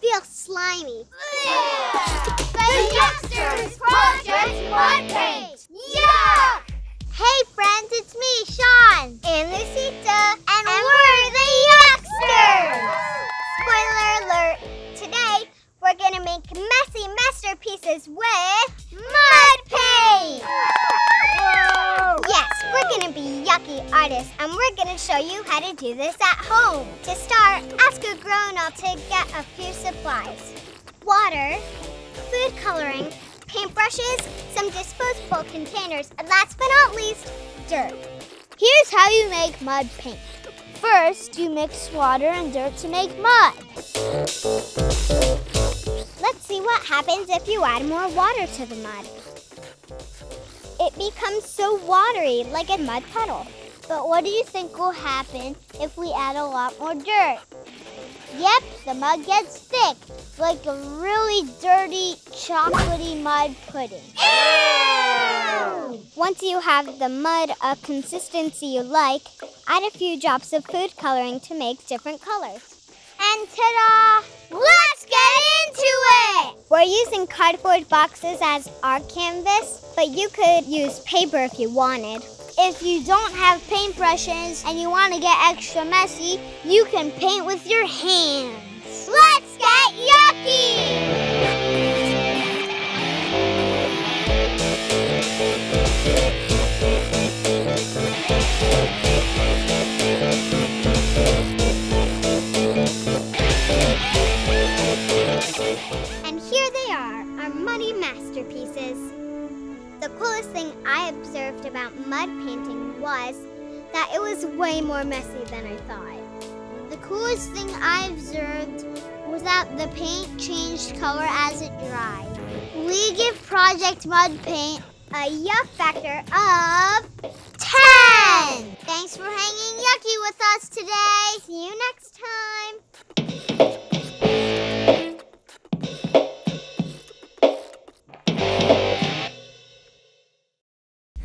feel slimy. The Yucksters Project Mud Paint! Yuck! Hey friends, it's me, Sean. And Lucita. And we're the Yucksters! Spoiler alert, today we're gonna make messy masterpieces with mud paint! Yes, we're gonna be yucky artists and we're gonna show you how to do this at home. To start, ask a grown-up to get a few supplies. Water, food coloring, paintbrushes, some disposable containers, and last but not least, dirt. Here's how you make mud paint. First, you mix water and dirt to make mud. Let's see what happens if you add more water to the mud. It becomes so watery, like a mud puddle. But what do you think will happen if we add a lot more dirt? Yep, the mud gets thick, like a really dirty, chocolatey mud pudding. Ew! Once you have the mud a consistency you like, add a few drops of food coloring to make different colors. And ta-da! Let's get into it! We're using cardboard boxes as our canvas, but you could use paper if you wanted. If you don't have paintbrushes and you want to get extra messy, you can paint with your hands. Let's get yucky! And here they are, our muddy masterpieces. The coolest thing I observed about mud painting was that it was way more messy than I thought. The coolest thing I observed was that the paint changed color as it dried. We give Project Mud Paint a yuck factor of 10! Thanks for hanging yucky with us today. See you next time.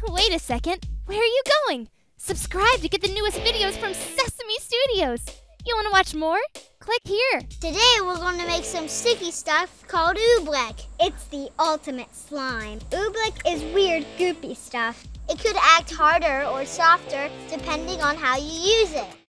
Wait a second, where are you going? Subscribe to get the newest videos from Sesame Studios. You want to watch more? Click here. Today we're going to make some sticky stuff called Oobleck. It's the ultimate slime. Oobleck is weird, goopy stuff. It could act harder or softer depending on how you use it.